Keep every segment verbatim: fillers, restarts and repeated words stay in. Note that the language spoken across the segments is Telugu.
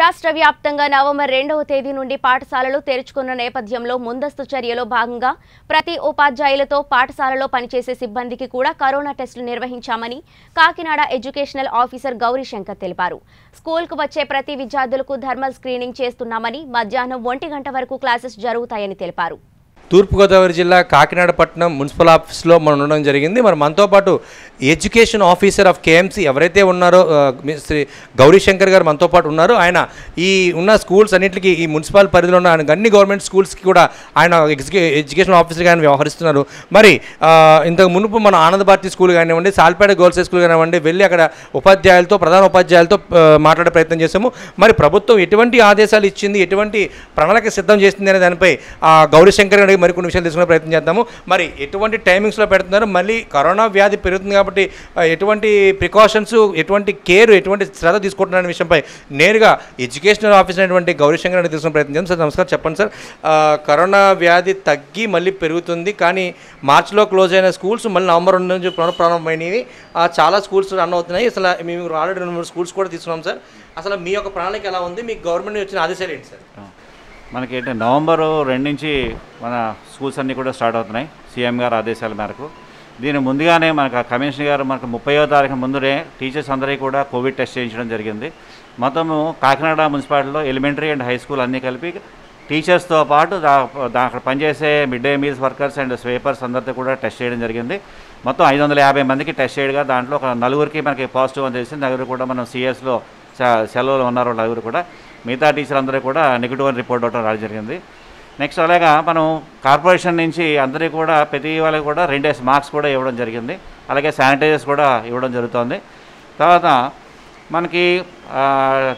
రాష్ట్ర వ్యాప్తంగా నవంబర్ రెండవ తేదీ నుండి పాఠశాలలు తెరుచుకున్న నేపథ్యంలో ముందస్తు చర్యలో భాగంగా ప్రతి ఉపాధ్యాయులతో పాఠశాలలో పనిచేసే సిబ్బందికి కూడా కరోనా టెస్టులు నిర్వహించామని కాకినాడ ఎడ్యుకేషనల్ ఆఫీసర్ గౌరి శంకర్ తెలిపారు. స్కూల్కు వచ్చే ప్రతి విద్యార్థులకు థర్మల్ స్క్రీనింగ్ చేస్తున్నామని మధ్యాహ్నం ఒంటి గంట వరకు క్లాసెస్ జరుగుతాయని తెలిపారు. తూర్పు గోదావరి జిల్లా కాకినాడ పట్టణం మున్సిపల్ ఆఫీస్లో మనం ఉండడం జరిగింది. మరి మనతో పాటు ఎడ్యుకేషన్ ఆఫీసర్ ఆఫ్ కేఎంసీ ఎవరైతే ఉన్నారో శ్రీ గౌరీ శంకర్ గారు మనతో పాటు ఉన్నారు. ఆయన ఈ ఉన్న స్కూల్స్ అన్నింటికి ఈ మున్సిపల్ పరిధిలో ఉన్న అన్ని గవర్నమెంట్ స్కూల్స్కి కూడా ఆయన ఎడ్యుకేషన్ ఆఫీసర్గా ఆయన వ్యవహరిస్తున్నారు. మరి ఇంతకు మునుపు మన ఆనంద భారతి స్కూల్ కానివ్వండి, సాల్పేట గర్ల్స్ స్కూల్ కానివ్వండి, వెళ్ళి అక్కడ ఉపాధ్యాయులతో ప్రధాన ఉపాధ్యాయులతో మాట్లాడే ప్రయత్నం చేశాము. మరి ప్రభుత్వం ఎటువంటి ఆదేశాలు ఇచ్చింది, ఎటువంటి ప్రణాళిక సిద్ధం చేసింది అనే దానిపై గౌరీ శంకర్ గారి మరికొన్ని విషయాలు తెలుసుకునే ప్రయత్నం చేద్దాము. మరి ఎటువంటి టైమింగ్స్లో పెడుతున్నారు, మళ్ళీ కరోనా వ్యాధి పెరుగుతుంది కాబట్టి ఎటువంటి ప్రికాషన్స్, ఎటువంటి కేర్, ఎటువంటి శ్రద్ధ తీసుకుంటున్నారనే విషయంపై నేరుగా ఎడ్యుకేషనల్ ఆఫీసర్ అయినటువంటి గౌరీ శంకర్ గారిని తెలుసుకునే ప్రయత్నం చేద్దాం. సార్ నమస్కారం, చెప్పండి సార్. కరోనా వ్యాధి తగ్గి మళ్ళీ పెరుగుతుంది, కానీ మార్చిలో క్లోజ్ అయిన స్కూల్స్ మళ్ళీ నవంబర్ రెండు నుంచి పునఃప్రారంభమైనవి. చాలా స్కూల్స్ రన్ అవుతున్నాయి. అసలు మేము ఆల్రెడీ రెండు మూడు స్కూల్స్ కూడా తీసుకున్నాం సార్. అసలు మీ యొక్క ప్రణాళిక ఎలా ఉంది, మీకు గవర్నమెంట్ వచ్చిన ఆదేశాలు ఏంటి సార్? మనకి ఏంటంటే నవంబరు రెండు నుంచి మన స్కూల్స్ అన్నీ కూడా స్టార్ట్ అవుతున్నాయి సీఎం గారు ఆదేశాల మేరకు. దీని ముందుగానే మనకు కమిషనర్ గారు మనకు ముప్పైవ తారీఖు ముందునే టీచర్స్ అందరికీ కూడా కోవిడ్ టెస్ట్ చేయించడం జరిగింది. మొత్తము కాకినాడ మున్సిపాలిటీలో ఎలిమెంటరీ అండ్ హై స్కూల్ అన్నీ కలిపి టీచర్స్తో పాటు దా అక్కడ పనిచేసే mid day meals workers and sweepers అందరితో కూడా టెస్ట్ చేయడం జరిగింది. మొత్తం ఐదు వందల యాభై మందికి టెస్ట్ చేయగా దాంట్లో ఒక నలుగురికి మనకి పాజిటివ్ అని తెలిసింది. నలుగురు కూడా మనం సిఎస్లో సెలవులు ఉన్నారు, నలుగురు కూడా మిగతా టీచర్ అందరూ కూడా నెగిటివ్ అని రిపోర్ట్ అవడం రావడం జరిగింది. నెక్స్ట్ అలాగా మనం కార్పొరేషన్ నుంచి అందరూ కూడా ప్రతి వాళ్ళకి కూడా రెండేస్ మార్క్స్ కూడా ఇవ్వడం జరిగింది. అలాగే శానిటైజర్స్ కూడా ఇవ్వడం జరుగుతుంది. తర్వాత మనకి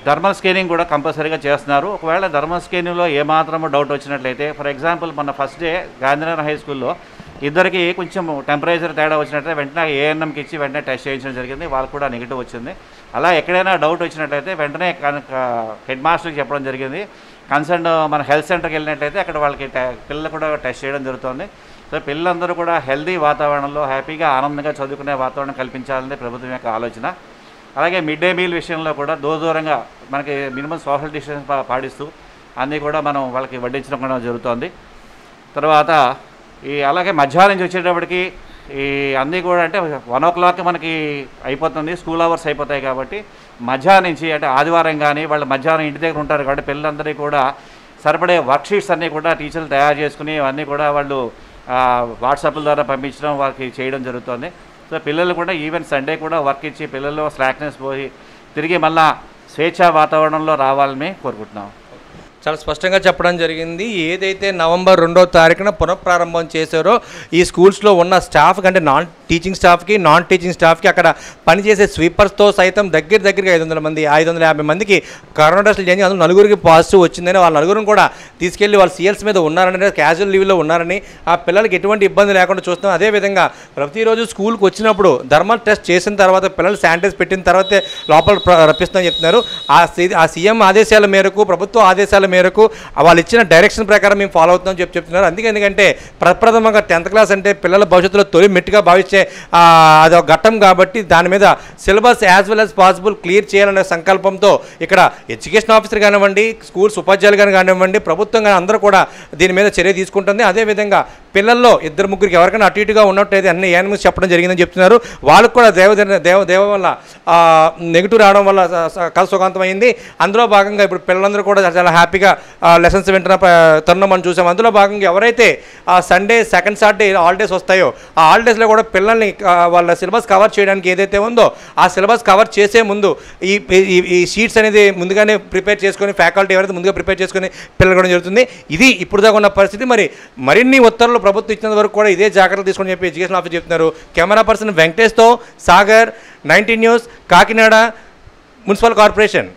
థర్మల్ స్క్రీనింగ్ కూడా కంపల్సరీగా చేస్తున్నారు. ఒకవేళ థర్మల్ స్క్రీనింగ్లో ఏమాత్రమో డౌట్ వచ్చినట్లయితే, ఫర్ ఎగ్జాంపుల్ మన ఫస్ట్ డే గాంధీనగర్ హై స్కూల్లో ఇద్దరికి కొంచెం టెంపరేచర్ తేడా వచ్చినట్లయితే వెంటనే ఏఎన్ఎంకి ఇచ్చి వెంటనే టెస్ట్ చేయించడం జరిగింది. వాళ్ళకు కూడా నెగిటివ్ వచ్చింది. అలా ఎక్కడైనా డౌట్ వచ్చినట్లయితే వెంటనే హెడ్ మాస్టర్కి చెప్పడం జరిగింది. కన్సర్న్ మన హెల్త్ సెంటర్కి వెళ్ళినట్లయితే అక్కడ వాళ్ళకి పిల్లలు కూడా టెస్ట్ చేయడం జరుగుతుంది. సో పిల్లలందరూ కూడా హెల్దీ వాతావరణంలో హ్యాపీగా ఆనందంగా చదువుకునే వాతావరణం కల్పించాలనేది ప్రభుత్వం యొక్క ఆలోచన. అలాగే మిడ్ డే మీల్ విషయంలో కూడా దూరంగా మనకి మినిమం సోషల్ డిస్టెన్స్ పాటిస్తూ అన్నీ కూడా మనం వాళ్ళకి వడ్డించడం కూడా జరుగుతుంది. తర్వాత ఈ అలాగే మధ్యాహ్నం నుంచి వచ్చేటప్పటికి ఈ అన్నీ కూడా అంటే వన్ ఓ క్లాక్ మనకి అయిపోతుంది, స్కూల్ అవర్స్ అయిపోతాయి కాబట్టి మధ్యాహ్నం నుంచి అంటే ఆదివారం కానీ వాళ్ళు మధ్యాహ్నం ఇంటి దగ్గర ఉంటారు కాబట్టి పిల్లలందరికీ కూడా సరిపడే వర్క్షీట్స్ అన్నీ కూడా టీచర్లు తయారు చేసుకుని అన్నీ కూడా వాళ్ళు వాట్సాప్ల ద్వారా పంపించడం వాళ్ళకి చేయడం జరుగుతుంది. సో పిల్లలు కూడా ఈవెన్ సండే కూడా వర్క్ ఇచ్చి పిల్లల్లో స్లాక్నెస్ పోయి తిరిగి మళ్ళీ స్వేచ్ఛా వాతావరణంలో రావాలని కోరుకుంటున్నాం. చాలా స్పష్టంగా చెప్పడం జరిగింది. ఏదైతే నవంబర్ రెండో తారీఖున పునఃప్రారంభం చేశారో ఈ స్కూల్స్లో ఉన్న స్టాఫ్కి అంటే నాన్ టీచింగ్ స్టాఫ్కి, నాన్ టీచింగ్ స్టాఫ్కి, అక్కడ పనిచేసే స్వీపర్స్తో సైతం దగ్గర దగ్గరగా ఐదు వందల మంది ఐదు వందల యాభై మందికి కరోనా టెస్టులు చేసి అందులో నలుగురికి పాజిటివ్ వచ్చిందని, వాళ్ళ నలుగురిని కూడా తీసుకెళ్లి వాళ్ళ సీఎల్స్ మీద ఉన్నారని, క్యాజువల్ లీవ్లో ఉన్నారని, ఆ పిల్లలకి ఎటువంటి ఇబ్బంది లేకుండా చూస్తాం. అదేవిధంగా ప్రతిరోజు స్కూల్కి వచ్చినప్పుడు థర్మల్ టెస్ట్ చేసిన తర్వాత పిల్లలు శానిటైజ్ పెట్టిన తర్వాతే లోపల రప్పిస్తామని చెప్తున్నారు. ఆ సీఎం ఆదేశాల మేరకు, ప్రభుత్వ ఆదేశాల మేరకు, వాళ్ళు ఇచ్చిన డైరెక్షన్ ప్రకారం మేము ఫాలో అవుతున్నాం చెప్పి చెప్తున్నారు. అందుకే ఎందుకంటే ప్రప్రథమంగా టెన్త్ క్లాస్ అంటే పిల్లల భవిష్యత్తులో తొలి మెట్టుగా భావించే అదొక ఘట్టం కాబట్టి దాని మీద syllabus as well as possible clear చేయాలనే సంకల్పంతో ఇక్కడ ఎడ్యుకేషన్ ఆఫీసర్ కానివ్వండి, స్కూల్స్ ఉపాధ్యాయులు కానీ కానివ్వండి, ప్రభుత్వం కానీ అందరూ కూడా దీని మీద చర్య తీసుకుంటుంది. అదేవిధంగా పిల్లల్లో ఇద్దరు ముగ్గురికి ఎవరికైనా అటు ఇటుగా ఉన్నట్టయితే అన్ని యానిమల్స్ చెప్పడం జరిగిందని చెప్తున్నారు. వాళ్ళకు కూడా దేవ దేవ దేవ వల్ల నెగిటివ్ రావడం వల్ల కథ సుఖాంతమైంది. అందులో భాగంగా ఇప్పుడు పిల్లలందరూ కూడా చాలా హ్యాపీగా లెసన్స్ వింటున్న తరుణం మనం చూసాం. అందులో భాగంగా ఎవరైతే ఆ సండే, సెకండ్ సాటర్డే హాలిడేస్ వస్తాయో ఆ హాలిడేస్లో కూడా పిల్లల్ని వాళ్ళ సిలబస్ కవర్ చేయడానికి ఏదైతే ఉందో ఆ సిలబస్ కవర్ చేసే ముందు ఈ ఈ షీట్స్ అనేది ముందుగానే ప్రిపేర్ చేసుకొని ఫ్యాకల్టీ ఎవరైతే ముందుగా ప్రిపేర్ చేసుకొని పిల్లలు కూడా జరుగుతుంది. ఇది ఇప్పుడు దాకా ఉన్న పరిస్థితి. మరి మరిన్ని ఉత్తర్వులు ప్రభుత్వం ఇచ్చినంత వరకు కూడా ఇదే జాగ్రత్తలు తీసుకొని చెప్పి ఎడ్యుకేషన్ ఆఫీస్ చెప్తున్నారు. కెమెరా పర్సన్ వెంకటేష్తో Sagar, nineteen news, Kakinada municipal corporation.